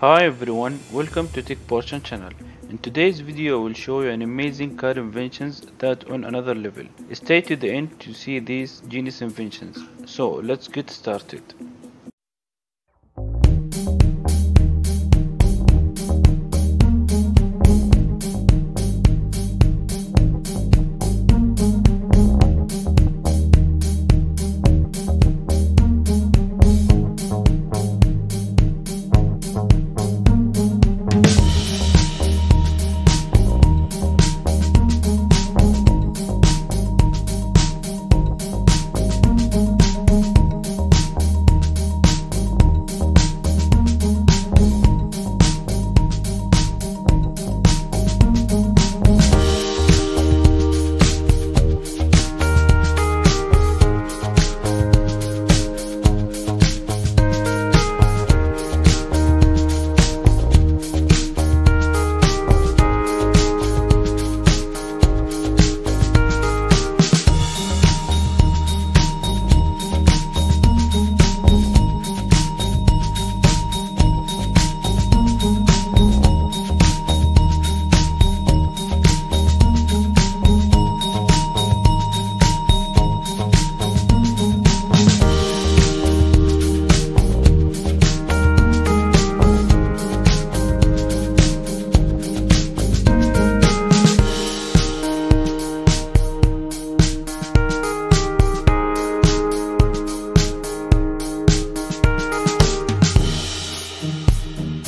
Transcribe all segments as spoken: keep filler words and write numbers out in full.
Hi everyone, welcome to Tech Portion channel. In today's video I will show you an amazing car inventions that on another level. Stay to the end to see these genius inventions. So let's get started. Thank you.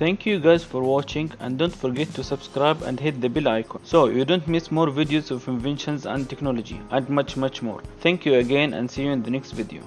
Thank you guys for watching, and don't forget to subscribe and hit the bell icon so you don't miss more videos of inventions and technology and much much more. Thank you again and see you in the next video.